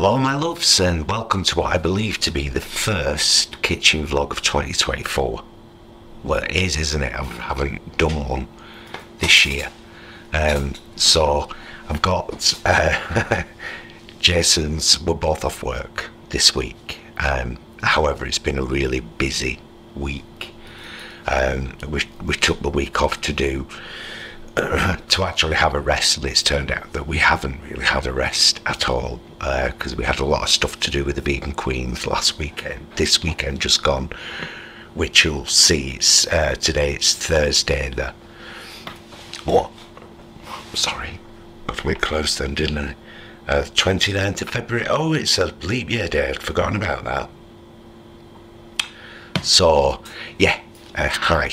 Hello my loves, and welcome to what I believe to be the first kitchen vlog of 2024. Well, it is, isn't it? I haven't done one this year. So I've got Jason's, we're both off work this week. However, it's been a really busy week. We took the week off to do to actually have a rest, and it's turned out that we haven't really had a rest at all, because we had a lot of stuff to do with the Vegan Queens last weekend, this weekend just gone, which you'll see. It's today, it's Thursday the what, sorry, I've been close then, didn't I? 29th of February. Oh, it's a leap year day, I'd forgotten about that. So yeah, hi.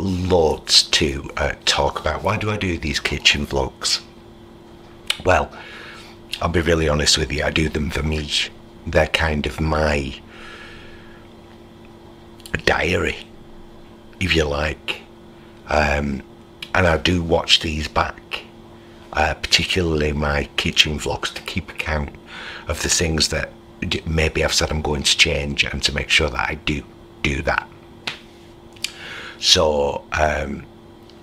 Loads to talk about. Why do I do these kitchen vlogs? Well, I'll be really honest with you, I do them for me. They're kind of my diary, if you like. And I do watch these back, particularly my kitchen vlogs, to keep account of the things that maybe I've said I'm going to change, and to make sure that I do that. So,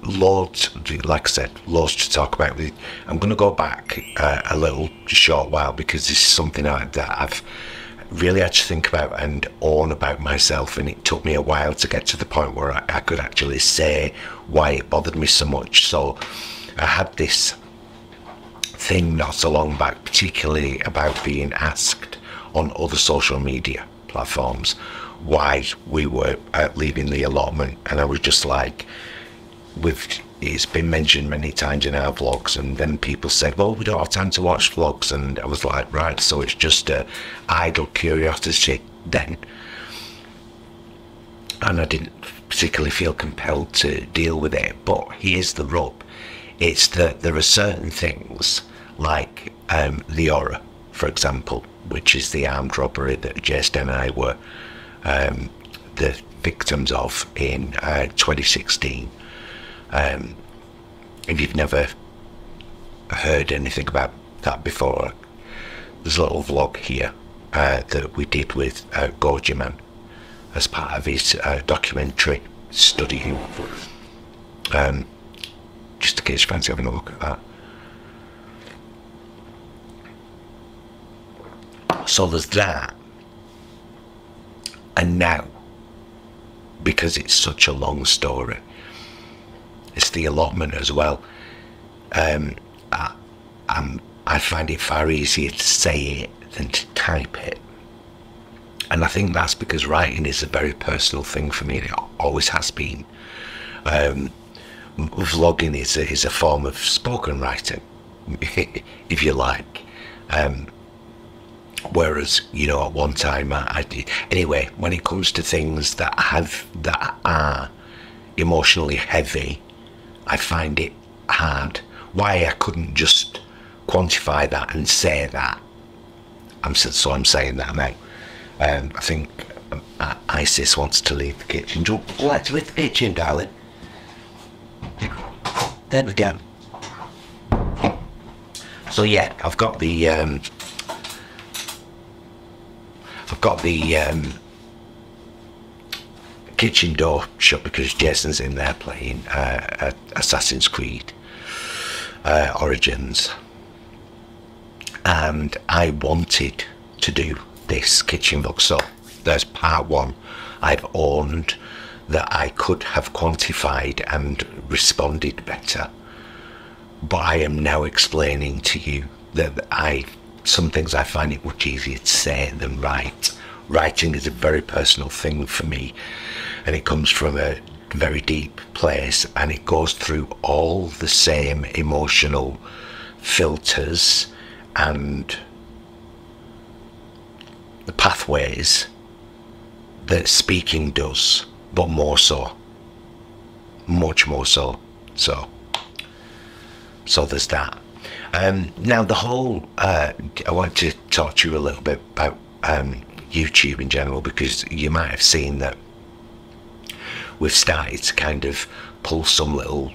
loads, like I said, loads to talk about. I'm going to go back a little short while, because this is something that I've really had to think about and own about myself, and it took me a while to get to the point where I could actually say why it bothered me so much. So, I had this thing not so long back, particularly about being asked on other social media platforms why we were leaving the allotment, and I was just like, it's been mentioned many times in our vlogs, and then people said, well, we don't have time to watch vlogs, and I was like, right, so it's just idle curiosity then, and I didn't particularly feel compelled to deal with it. But here's the rub, it's that there are certain things like the Aura, for example, which is the armed robbery that Jason and I were the victims of in 2016. If you've never heard anything about that before, there's a little vlog here that we did with Gorgieman as part of his documentary study. Just in case you fancy having a look at that. So there's that, and now, because it's such a long story, it's the allotment as well. I find it far easier to say it than to type it, and I think that's because writing is a very personal thing for me. It always has been. Vlogging is a form of spoken writing, if you like. Whereas, you know, at one time I did. Anyway, when it comes to things that are emotionally heavy, I find it hard. Why I couldn't just quantify that and say that. So I'm saying that now. I think Isis wants to leave the kitchen. Let's leave the kitchen, darling. There we go. So yeah, I've got the. Kitchen door shut because Jason's in there playing Assassin's Creed Origins, and I wanted to do this kitchen vlog. So there's part one. I've owned that I could have quantified and responded better, but I am now explaining to you that some things I find it much easier to say than write. Writing is a very personal thing for me, and it comes from a very deep place, and it goes through all the same emotional filters and the pathways that speaking does, but more so, much more so. So there's that. Now the whole, I want to talk to you a little bit about YouTube in general, because you might have seen that we've started to kind of pull some little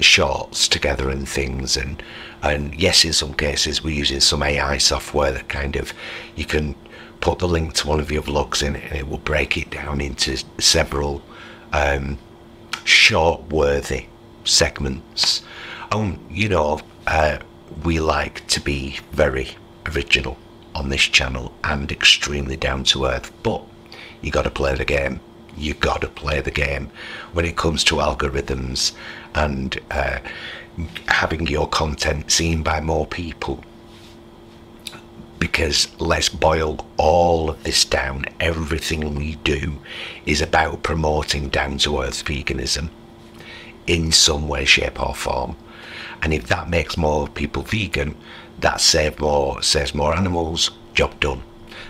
shorts together and things, and yes, in some cases we're using some AI software that kind of, you can put the link to one of your vlogs in it and it will break it down into several short worthy segments. You know, we like to be very original on this channel and extremely down to earth, but you got to play the game. You got to play the game when it comes to algorithms and having your content seen by more people, because let's boil all of this down. Everything we do is about promoting down to earth veganism in some way, shape or form. And if that makes more people vegan, that saves more animals, job done.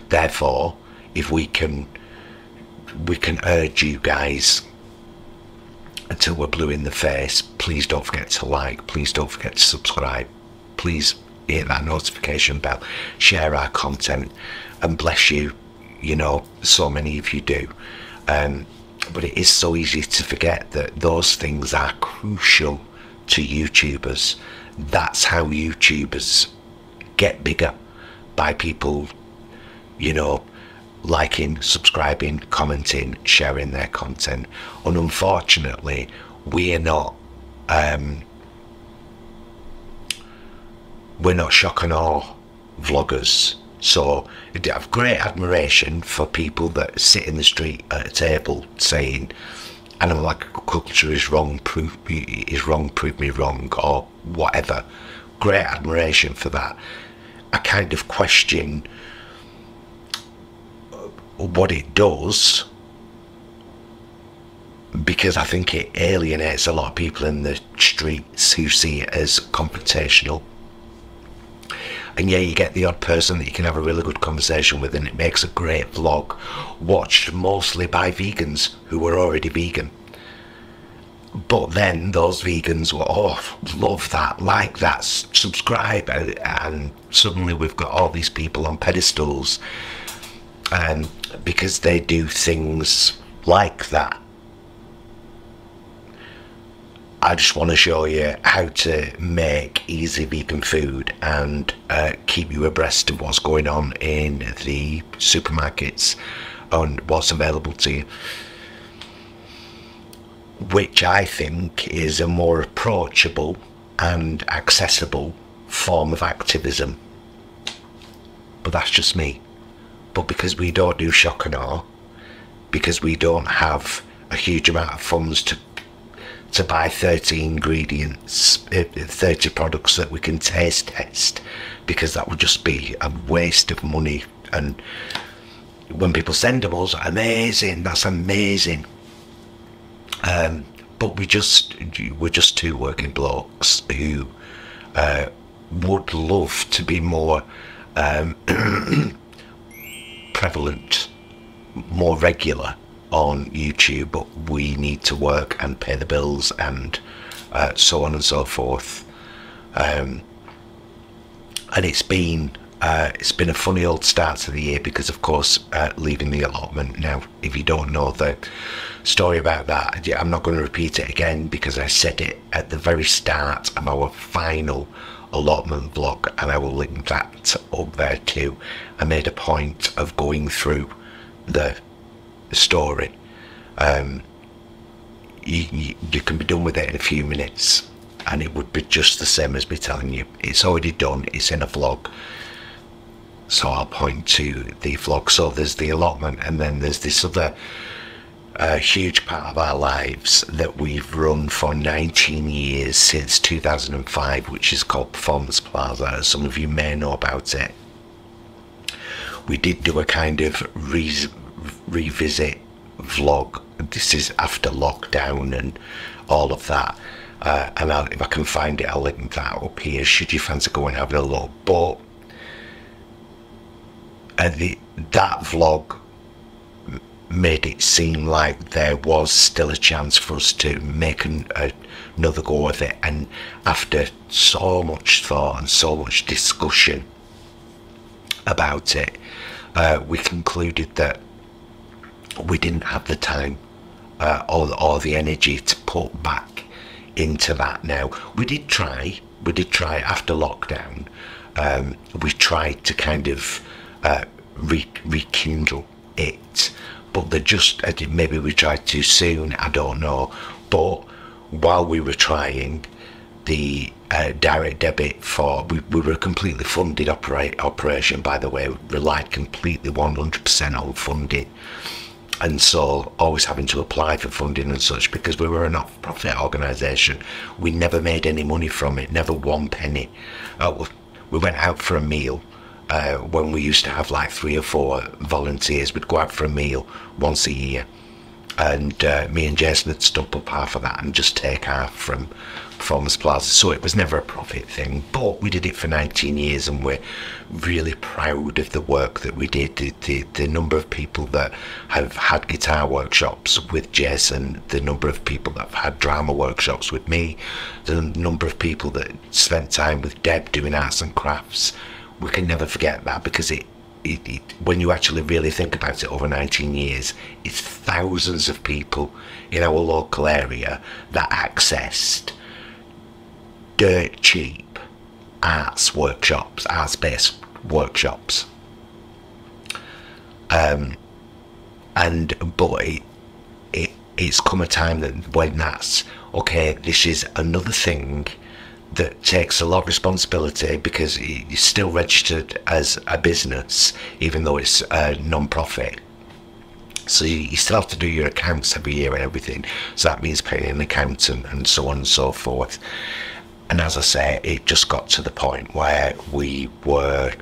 Therefore, if we can urge you guys until we're blue in the face, please don't forget to like, please don't forget to subscribe, please hit that notification bell, share our content, and bless you, you know, so many of you do. But it is so easy to forget that those things are crucial to YouTubers. That's how YouTubers get bigger, by people, you know, liking, subscribing, commenting, sharing their content. And unfortunately, we're not shock and awe vloggers. So I have great admiration for people that sit in the street at a table saying animal agriculture is wrong, prove me wrong, or whatever. Great admiration for that. I kind of question what it does, because I think it alienates a lot of people in the streets who see it as confrontational. And yeah, you get the odd person that you can have a really good conversation with, and it makes a great vlog, watched mostly by vegans who were already vegan. But then those vegans were, oh, love that, like that, subscribe, and suddenly we've got all these people on pedestals, because they do things like that. I just want to show you how to make easy vegan food and keep you abreast of what's going on in the supermarkets and what's available to you, which I think is a more approachable and accessible form of activism. But that's just me. But because we don't do shock and awe, because we don't have a huge amount of funds to buy 30 ingredients, 30 products that we can taste test, because that would just be a waste of money. And when people send them us, amazing, that's amazing. But we're just two working blokes who would love to be more prevalent, more regular on YouTube, but we need to work and pay the bills and so on and so forth. And it's been a funny old start to the year, because of course leaving the allotment. Now, if you don't know the story about that, I'm not going to repeat it again, because I said it at the very start of our final allotment vlog, and I will link that up there too. I made a point of going through the story. You can be done with it in a few minutes, and it would be just the same as me telling you. It's already done, it's in a vlog, so I'll point to the vlog. So there's the allotment, and then there's this other huge part of our lives that we've run for 19 years, since 2005, which is called Performance Plaza, as some of you may know about it. We did do a kind of revisit vlog. This is after lockdown and all of that, and if I can find it, I'll link that up here should you fancy going and having a look. But that vlog made it seem like there was still a chance for us to make another go of it, and after so much thought and so much discussion about it, we concluded that we didn't have the time or the energy to put back into that now. We did try after lockdown, we tried to kind of rekindle it, but they just, maybe we tried too soon, I don't know. But while we were trying, the direct debit for, we were a completely funded operation, by the way, we relied completely 100% on funding, and so always having to apply for funding and such, because we were a not-for-profit organisation. We never made any money from it, never one penny. We went out for a meal when we used to have like 3 or 4 volunteers. We'd go out for a meal once a year, and me and Jason would stump up half of that and just take half from Performance Plaza. So it was never a profit thing, but we did it for 19 years and we're really proud of the work that we did. The number of people that have had guitar workshops with Jason, the number of people that have had drama workshops with me, the number of people that spent time with Deb doing arts and crafts, we can never forget that, because it when you actually really think about it, over 19 years, it's thousands of people in our local area that accessed dirt cheap arts-based workshops, but it's come a time that when that's okay, this is another thing that takes a lot of responsibility, because it's still registered as a business even though it's a non-profit. So you still have to do your accounts every year and everything, so that means paying an accountant and so on and so forth. And as I say, it just got to the point where we were,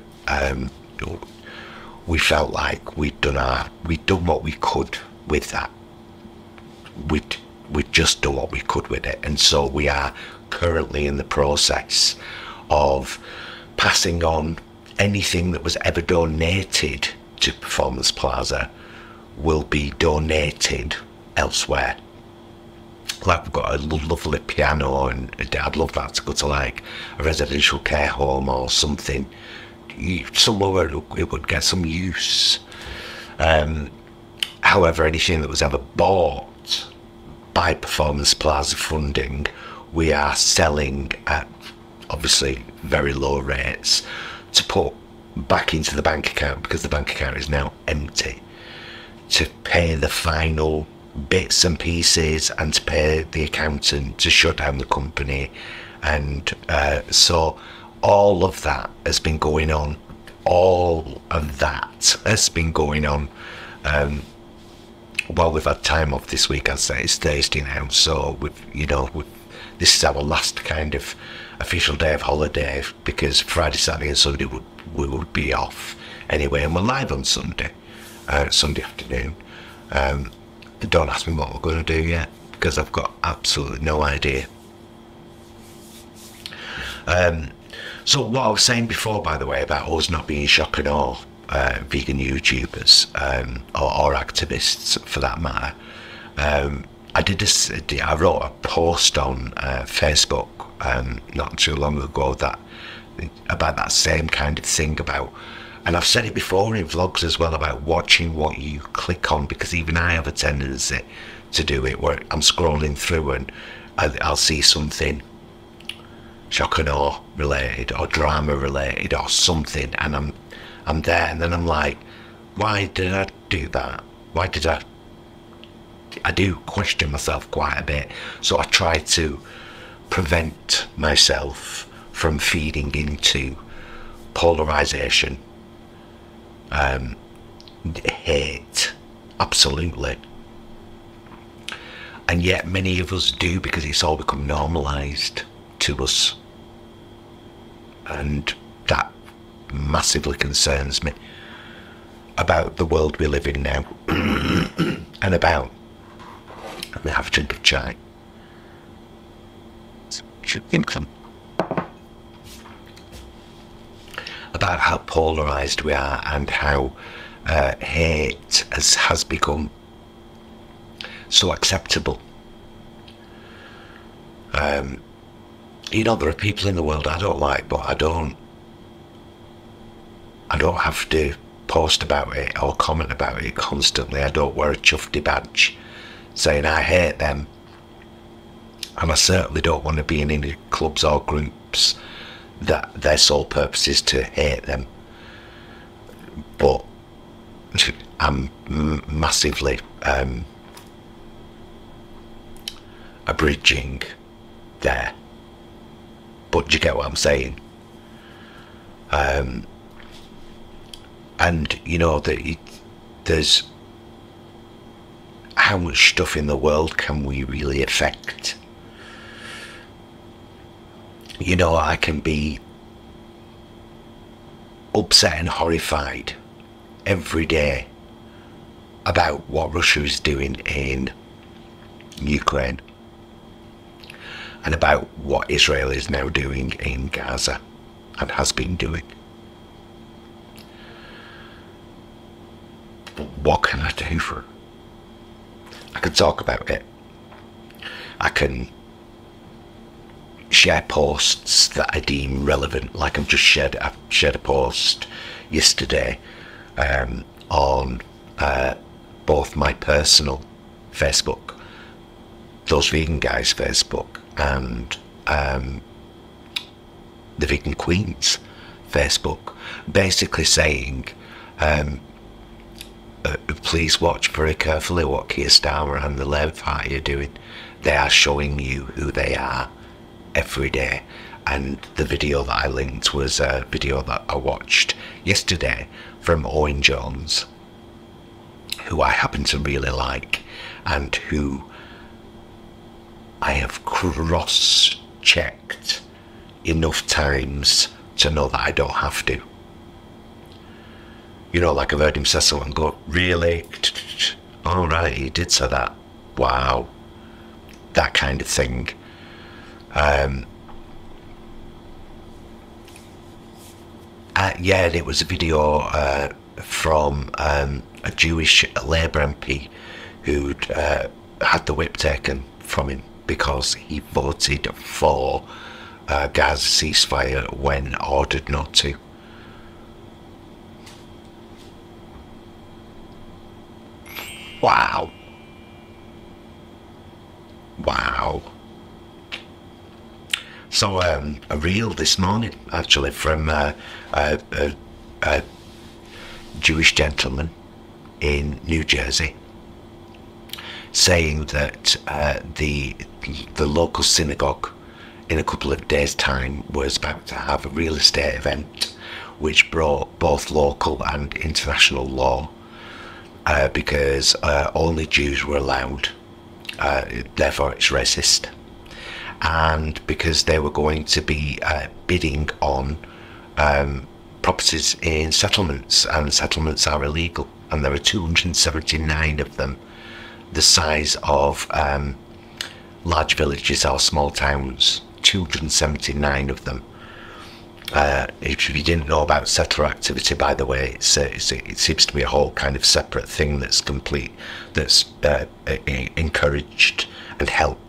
we felt like we'd done what we could with that. We'd just done what we could with it, and so we are currently in the process of passing on anything that was ever donated to Performance Plaza will be donated elsewhere. Like, we've got a lovely piano, and I'd love that to go to like a residential care home or something, somewhere it would get some use. However, anything that was ever bought by Performance Plaza funding, we are selling at obviously very low rates to put back into the bank account, because the bank account is now empty, to pay the final bits and pieces and to pay the accountant to shut down the company. And so all of that has been going on, while we've had time off this week. I'd say it's Thursday now, so this is our last kind of official day of holiday, because Friday, Saturday and Sunday we would be off anyway, and we're live on Sunday, Sunday afternoon. Don't ask me what we're going to do yet, because I've got absolutely no idea. So what I was saying before, by the way, about us not being shocked at all, vegan YouTubers, or activists for that matter, I wrote a post on Facebook not too long ago about that same kind of thing, about, and I've said it before in vlogs as well, about watching what you click on, because even I have a tendency to do it, where I'm scrolling through and I'll see something shock and awe related or drama related or something, and I'm there, and then I'm like, why did I do that? Why did I do question myself quite a bit. So I try to prevent myself from feeding into polarisation, hate, absolutely. And yet many of us do, because it's all become normalised to us, and that massively concerns me about the world we live in now. And about, let me have a drink of chai. About how polarised we are, and how hate has become so acceptable. There are people in the world I don't like, but I don't have to post about it or comment about it constantly. I don't wear a Chufty badge saying I hate them. and I certainly don't want to be in any clubs or groups that their sole purpose is to hate them. But I'm massively abridging there. But you get what I'm saying? And you know that there's how much stuff in the world can we really affect? You know, I can be upset and horrified every day about what Russia is doing in Ukraine and about what Israel is now doing in Gaza and has been doing. But what can I do for it? I can talk about it. I can share posts that I deem relevant, like I've shared a post yesterday on both my personal Facebook, Those Vegan Guys Facebook, and The Vegan Queens Facebook, basically saying please watch very carefully what Keir Starmer and the Labour Party are doing. They are showing you who they are every day. And the video that I linked was a video that I watched yesterday from Owen Jones, who I happen to really like, and who I have cross-checked enough times to know that I don't have to. You know, like I've heard him say so and go, really? All right, he did say that. Wow. That kind of thing. Yeah, it was a video from a Jewish Labour MP who'd had the whip taken from him because he voted for Gaza ceasefire when ordered not to. Wow. Wow. So a reel this morning, actually, from a Jewish gentleman in New Jersey, saying that the local synagogue in a couple of days' time was about to have a real estate event which brought both local and international law, because only Jews were allowed, therefore it's racist, and because they were going to be bidding on properties in settlements, and settlements are illegal, and there are 279 of them, the size of large villages or small towns, 279 of them. If you didn't know about settler activity, by the way, it seems to be a whole kind of separate thing that's complete, that's encouraged and helped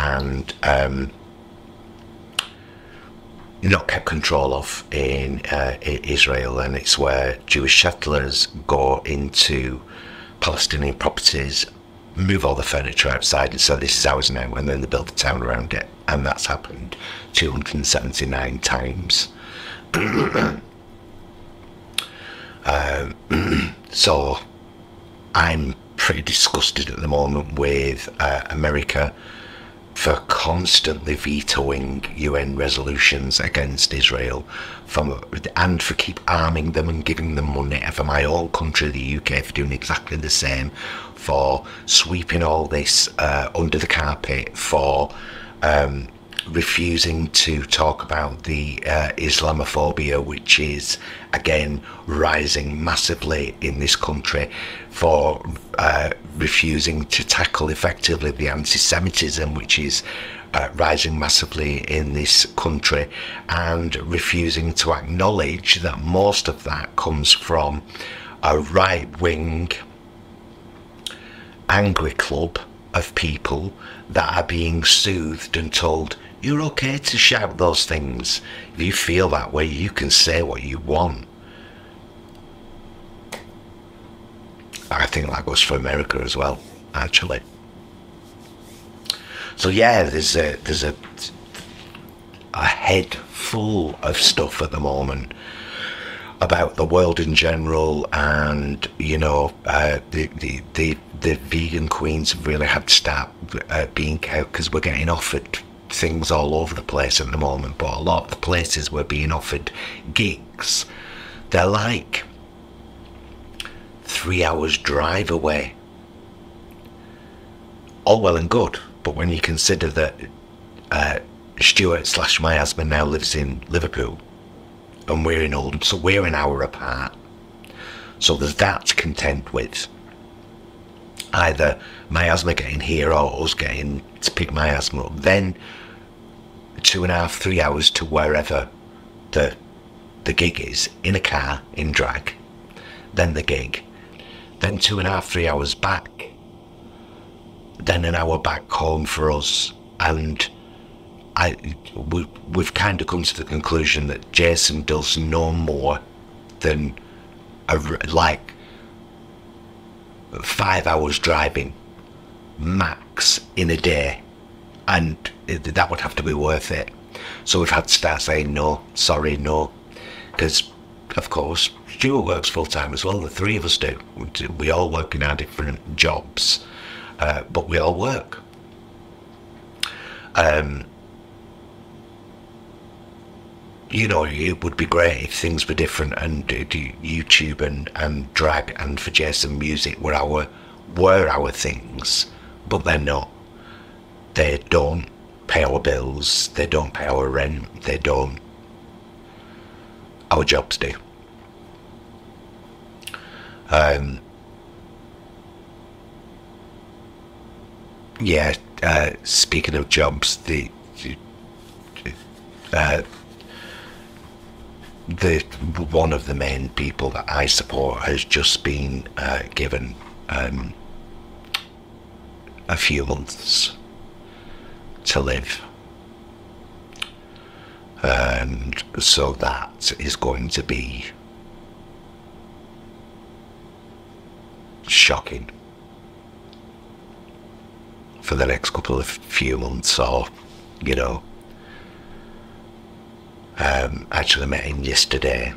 and not kept control of in Israel, and it's where Jewish settlers go into Palestinian properties, move all the furniture outside and say this is ours now, and then they build a town around it. And that's happened 279 times. So I'm pretty disgusted at the moment with America for constantly vetoing UN resolutions against Israel, and for keep arming them and giving them money, and for my own country, the UK, for doing exactly the same, for sweeping all this under the carpet, for refusing to talk about the Islamophobia, which is again rising massively in this country, for refusing to tackle effectively the anti-Semitism, which is rising massively in this country, and refusing to acknowledge that most of that comes from a right-wing angry club of people that are being soothed and told, you're okay to shout those things. If you feel that way, you can say what you want. I think that goes for America as well, actually. So yeah, there's a head full of stuff at the moment about the world in general, and you know, the vegan queens really had to start being out, because we're getting offered things all over the place at the moment, but a lot of the places we're being offered gigs, they're like 3 hours drive away. All well and good, but when you consider that Stuart / my husband now lives in Liverpool and we're in Oldham, so we're an hour apart, so there's that to contend with. Either my husband getting here or us getting to pick my husband up, then 2.5–3 hours to wherever the gig is, in a car, in drag, then the gig, then 2.5–3 hours back, then an hour back home for us. And we've kind of come to the conclusion that Jason does no more than like 5 hours driving max in a day, and that would have to be worth it. So we've had to start saying no, sorry, no, because of course Stuart works full time as well, the three of us do. We all work in our different jobs, but we all work. You know, it would be great if things were different and YouTube and drag and for Jason music were our things, but they're not. They don't pay our bills, they don't pay our rent, they don't. Our jobs do. Yeah, speaking of jobs, the one of the main people that I support has just been given a few months to live, and so that is going to be shocking for the next few months, or you know. Actually met him yesterday.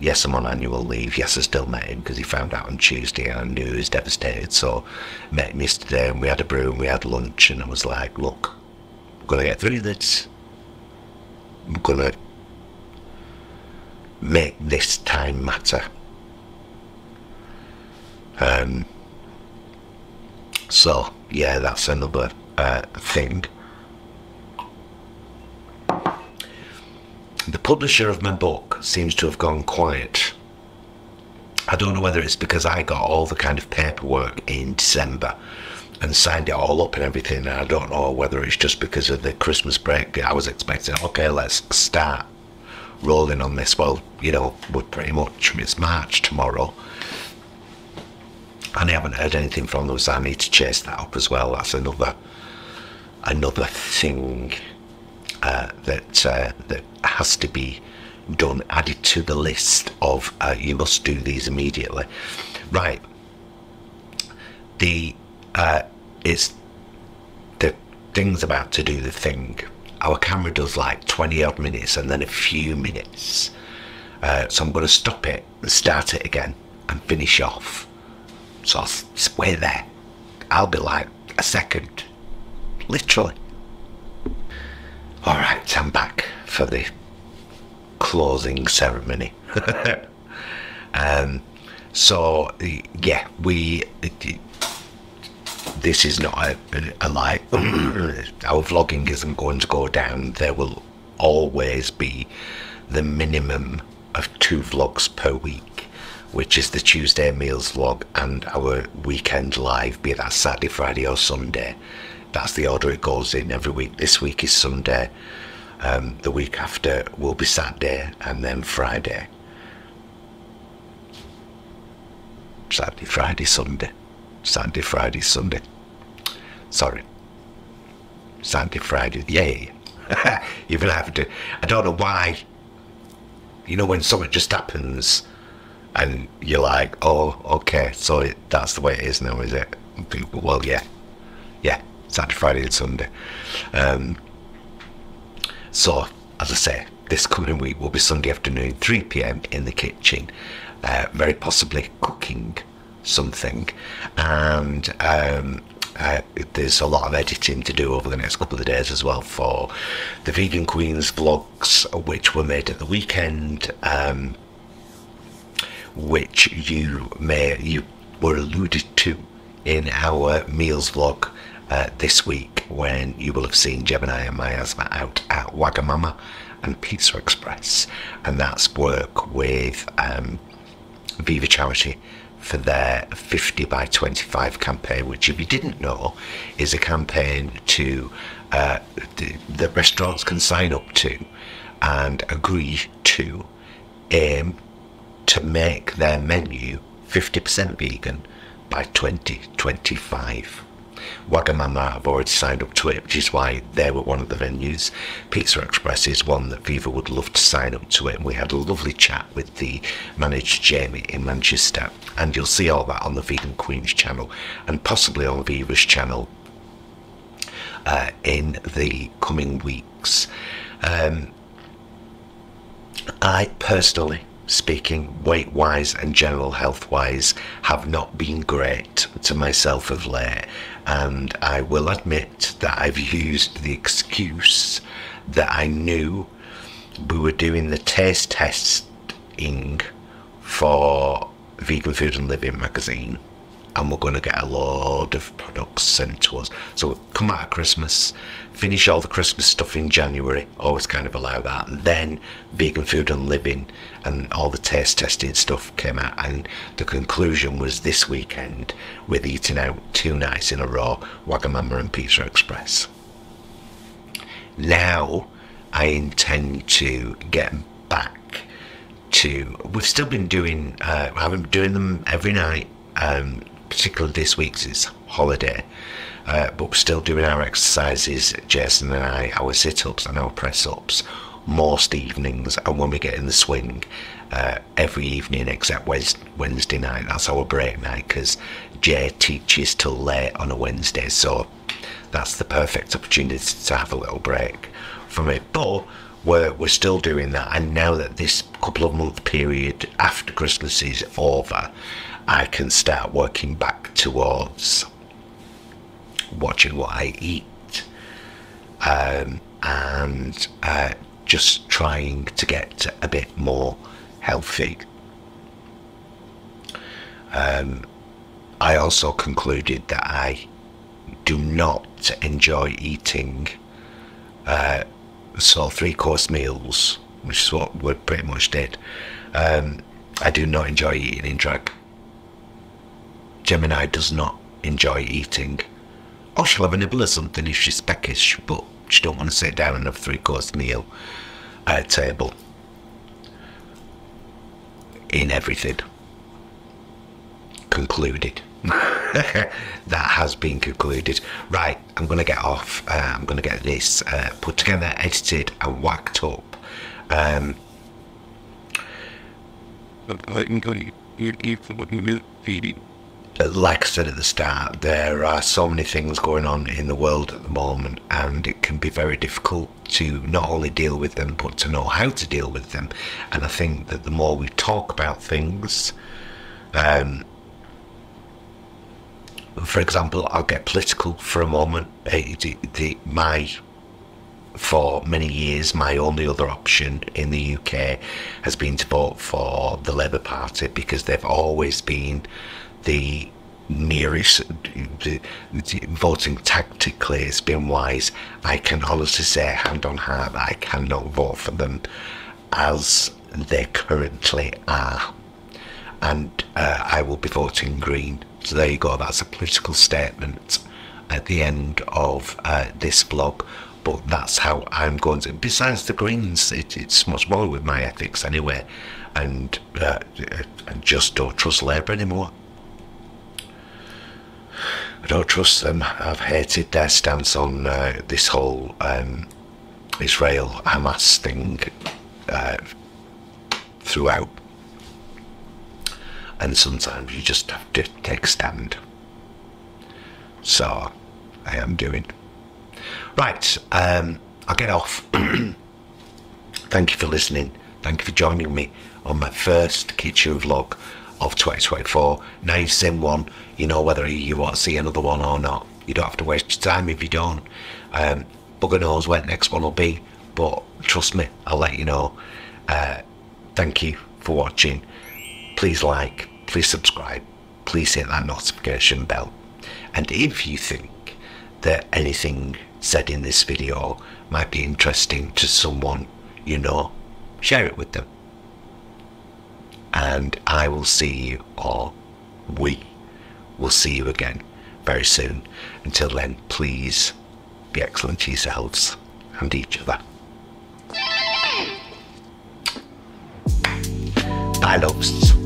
Yes, I'm on annual leave. Yes, I still met him because he found out on Tuesday and I knew he was devastated. So met him yesterday and we had a brew and we had lunch, and I was like, look, I'm going to get through this. I'm going to make this time matter. So, yeah, that's another thing. The publisher of my book seems to have gone quiet. I don't know whether it's because I got all the kind of paperwork in December and signed it all up and everything, and I don't know whether it's just because of the Christmas break. I was expecting, okay, let's start rolling on this. Well, you know, we're pretty much, it's March tomorrow, and I haven't heard anything from them, so I need to chase that up as well. That's another thing that has to be done, added to the list of you must do these immediately. Right, it's the thing's about to do the thing. Our camera does like 20-odd minutes and then a few minutes, so I'm going to stop it and start it again and finish off. So we're there. I'll be like a second, literally. All right, I'm back for the closing ceremony. So yeah, this is not a lie. Our vlogging isn't going to go down. There will always be the minimum of 2 vlogs per week, which is the Tuesday meals vlog and our weekend live, be that Saturday, Friday or Sunday. That's the order it goes in every week. This week is Sunday, the week after will be Saturday, and then Friday. Saturday, Friday, Sunday. Saturday, Friday, Sunday. Sorry. Saturday, Friday, yay. Even after, I don't know why, you know, when something just happens and you're like, oh, okay, so that's the way it is now, is it? Well, yeah. Saturday, Friday and Sunday. So as I say, this coming week will be Sunday afternoon 3 p.m. in the kitchen, very possibly cooking something, and there's a lot of editing to do over the next couple of days as well for the Vegan Queens vlogs, which were made at the weekend, which you were alluded to in our meals vlog this week, when you will have seen Gemini and Miasma out at Wagamama and Pizza Express, and that's work with Viva Charity for their 50 by 25 campaign, which, if you didn't know, is a campaign to the restaurants can sign up to and agree to aim to make their menu 50% vegan by 2025. Wagamama have already signed up to it, which is why they were one of the venues. Pizza Express is one that Viva would love to sign up to it, and we had a lovely chat with the manager Jamie in Manchester, and you'll see all that on the Vegan Queens channel and possibly on Viva's channel in the coming weeks. I personally, speaking weight-wise and general health-wise, have not been great to myself of late, and I will admit that I've used the excuse that I knew we were doing the taste testing for Vegan Food and Living magazine, and we're going to get a load of products sent to us. So we'll come out of Christmas, finish all the Christmas stuff in January, always kind of allow that, and then Vegan Food and Living and all the taste testing stuff came out, and the conclusion was this weekend with eating out 2 nights in a row, Wagamama and Pizza Express. Now I intend to get back to, we've still been doing, I've been doing them every night, particularly this week's is holiday, but we're still doing our exercises, Jason and I, our sit-ups and our press-ups most evenings, and when we get in the swing, every evening except Wednesday night. That's our break night, because Jay teaches till late on a Wednesday, so that's the perfect opportunity to have a little break from it. But we're still doing that, and now that this couple of month period after Christmas is over, I can start working back towards watching what I eat, and just trying to get a bit more healthy. I also concluded that I do not enjoy eating so 3-course meals, which is what we pretty much did. I do not enjoy eating in drag. Gemini does not enjoy eating. Oh, she'll have a nibble or something if she's peckish, but she don't want to sit down and have a 3-course meal at a table in everything. Concluded. That has been concluded. Right, I'm going to get off. I'm going to get this put together, edited and whacked up. Like I said at the start, there are so many things going on in the world at the moment, and it can be very difficult to not only deal with them, but to know how to deal with them. And I think that the more we talk about things, for example, I'll get political for a moment. For many years, my only other option in the UK has been to vote for the Labour Party, because they've always been the nearest, voting tactically has been wise. I can honestly say, hand on heart, that I cannot vote for them as they currently are, and I will be voting Green. So there you go, that's a political statement at the end of this vlog, but that's how I'm going to, besides the Greens, it's much more with my ethics anyway, and I just don't trust Labour anymore. I don't trust them. I've hated their stance on this whole Israel-Hamas thing throughout. And sometimes you just have to take a stand. So I am doing. Right, I'll get off. Thank you for listening. Thank you for joining me on my first kitchen vlog of 2024. Now you've seen one, you know whether you want to see another one or not. You don't have to waste your time if you don't. Bugger knows where the next one will be, but trust me, I'll let you know. Thank you for watching. Please like, please subscribe, please hit that notification bell. And if you think that anything said in this video might be interesting to someone you know, share it with them. And I will see you, or we will see you again very soon. Until then, please be excellent to yourselves and each other. Bye, loves.